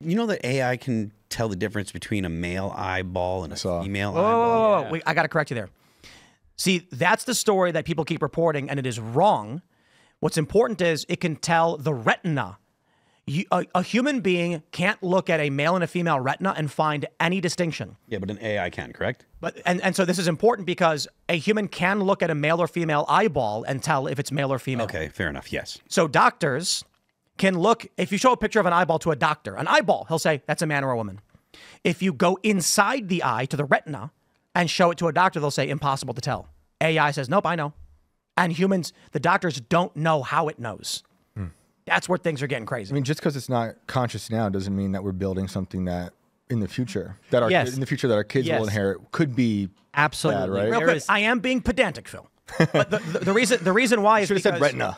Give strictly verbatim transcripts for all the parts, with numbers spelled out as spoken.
You know that A I can tell the difference between a male eyeball and a female oh, eyeball? Oh, yeah. Wait, I got to correct you there. See, that's the story that people keep reporting, and it is wrong. What's important is it can tell the retina. You, a, a human being can't look at a male and a female retina and find any distinction. Yeah, but an A I can, correct? But and, and so this is important because a human can look at a male or female eyeball and tell if it's male or female. Okay, fair enough, yes. So doctors can look, if you show a picture of an eyeball to a doctor, an eyeball, he'll say, that's a man or a woman. If you go inside the eye to the retina and show it to a doctor, they'll say, impossible to tell. A I says, nope, I know. And humans, the doctors don't know how it knows. That's where things are getting crazy. I mean, just because it's not conscious now doesn't mean that we're building something that in the future that our yes. in the future that our kids yes. will inherit could be absolutely bad, right? Real quick, is... I am being pedantic, Phil. But the, the, the reason the reason why is should because, have said retina.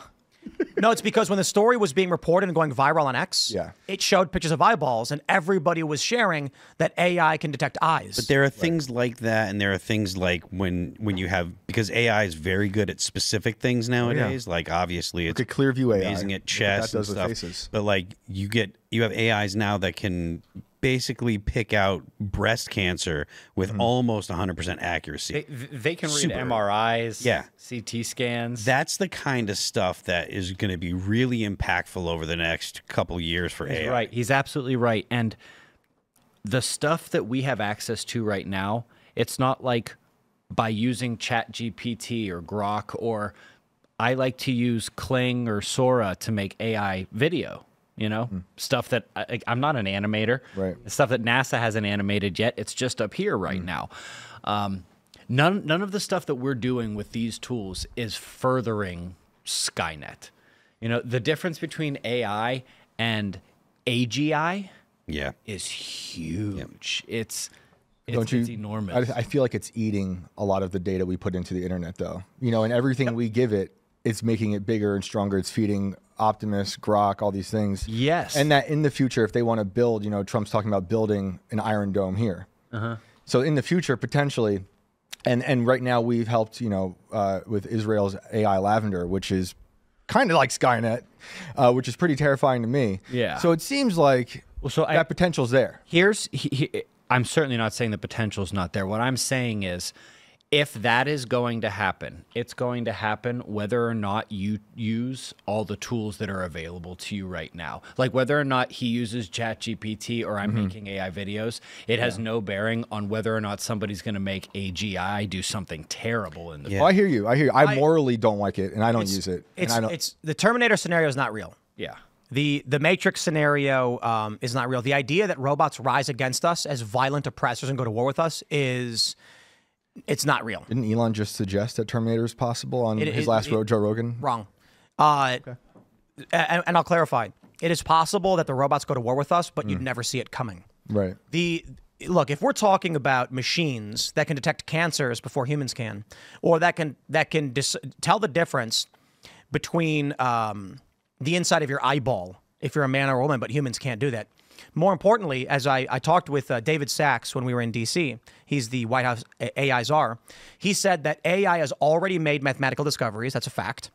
No, it's because when the story was being reported and going viral on X, yeah. it showed pictures of eyeballs, and everybody was sharing that A I can detect eyes. But there are things right. like that, and there are things like when when you have, because A I is very good at specific things nowadays. Yeah. Like obviously, it's like Clearview A I. Amazing at chess and stuff. Faces. But like you get you have A Is now that can basically pick out breast cancer with mm-hmm. almost one hundred percent accuracy. They, they can read Super. M R Is, yeah. C T scans. That's the kind of stuff that is going to be really impactful over the next couple years for A I. He's right. He's absolutely right. And the stuff that we have access to right now, it's not like by using ChatGPT or Grok, or I like to use Kling or Sora to make A I video. You know, mm. stuff that I, I'm not an animator, right. stuff that NASA hasn't animated yet. It's just up here right mm. now. Um, none, none of the stuff that we're doing with these tools is furthering Skynet. You know, the difference between A I and A G I yeah. is huge. Yeah. It's, it's, Don't you, it's enormous. I, I feel like it's eating a lot of the data we put into the internet, though. You know, and everything yep. we give it, it's making it bigger and stronger. It's feeding Optimus, Grok, all these things. Yes. And that in the future, if they want to build, you know, Trump's talking about building an Iron Dome here. Uh-huh. So in the future, potentially, and, and right now we've helped, you know, uh, with Israel's A I Lavender, which is kind of like Skynet, uh, which is pretty terrifying to me. Yeah. So it seems like well, so that I, potential's there. Here's, he, he, I'm certainly not saying the potential's not there. What I'm saying is, if that is going to happen, it's going to happen whether or not you use all the tools that are available to you right now. Like whether or not he uses ChatGPT or I'm mm-hmm. making A I videos, it yeah. has no bearing on whether or not somebody's going to make A G I do something terrible in the yeah. oh, I hear you. I hear you. I morally I, don't like it, and I don't use it. It's, and I don't. It's, the Terminator scenario is not real. Yeah. The, the Matrix scenario um, is not real. The idea that robots rise against us as violent oppressors and go to war with us is... it's not real. Didn't Elon just suggest that Terminator is possible on it, his it, last it, road, Joe Rogan? Wrong. Uh, okay. and, and I'll clarify. It is possible that the robots go to war with us, but mm. you'd never see it coming. Right. The look, if we're talking about machines that can detect cancers before humans can, or that can that can dis tell the difference between um, the inside of your eyeball, if you're a man or a woman, but humans can't do that. More importantly, as I, I talked with uh, David Sachs when we were in D C, he's the White House A I czar. He said that A I has already made mathematical discoveries. That's a fact.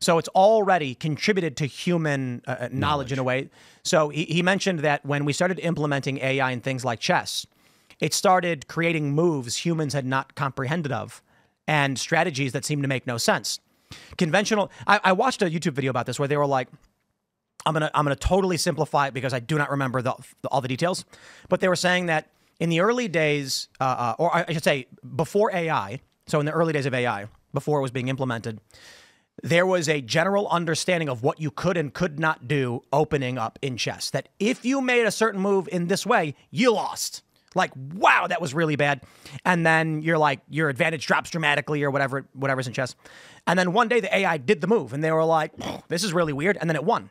So it's already contributed to human uh, knowledge, knowledge in a way. So he, he mentioned that when we started implementing A I in things like chess, it started creating moves humans had not comprehended of and strategies that seemed to make no sense. Conventional, I, I watched a YouTube video about this where they were like, I'm gonna I'm gonna totally simplify it because I do not remember the, the, all the details, but they were saying that in the early days, uh, uh, or I should say before A I, so in the early days of A I, before it was being implemented, there was a general understanding of what you could and could not do opening up in chess. That if you made a certain move in this way, you lost. Like, wow, that was really bad. And then you're like, your advantage drops dramatically or whatever, whatever's in chess. And then one day the A I did the move and they were like, this is really weird. And then it won.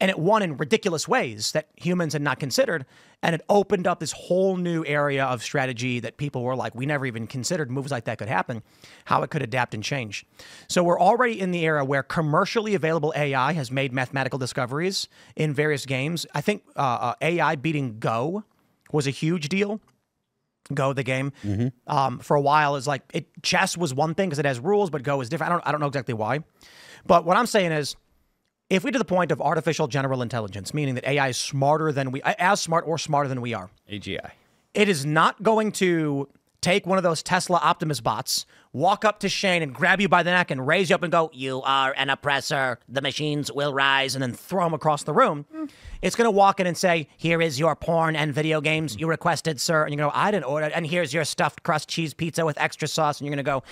And it won in ridiculous ways that humans had not considered. And it opened up this whole new area of strategy that people were like, we never even considered moves like that could happen, how it could adapt and change. So we're already in the era where commercially available A I has made mathematical discoveries in various games. I think uh, uh, A I beating Go was a huge deal. Go, the game, mm-hmm. um, for a while is like, it, chess was one thing because it has rules, but Go is different. I don't, I don't know exactly why. But what I'm saying is, If we get to the point of artificial general intelligence, meaning that A I is smarter than we, as smart or smarter than we are. A G I. It is not going to take one of those Tesla Optimus bots, walk up to Shane and grab you by the neck and raise you up and go, you are an oppressor, the machines will rise, and then throw him across the room. Mm. It's going to walk in and say, here is your porn and video games mm. you requested, sir. And you're going to go, I didn't order, and here's your stuffed crust cheese pizza with extra sauce. And you're going to go,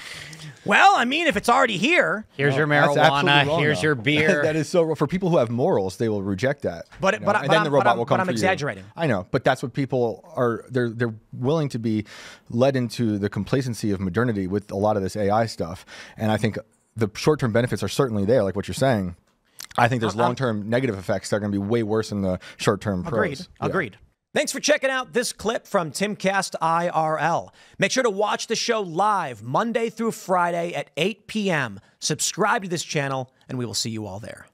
well, I mean, if it's already here. Here's no, your marijuana, wrong, here's though. your beer. That is so, for people who have morals, they will reject that. But, you know? but, and but then I'm, the robot will come But I'm exaggerating. You. I know, but that's what people are, they're, they're willing to be led into the complacency of modernity with a lot of this A I stuff. And I think the short-term benefits are certainly there, like what you're saying. I think there's long-term negative effects that are going to be way worse than the short-term pros. Agreed. Yeah. Agreed. Thanks for checking out this clip from Timcast I R L. Make sure to watch the show live Monday through Friday at eight p m Subscribe to this channel, and we will see you all there.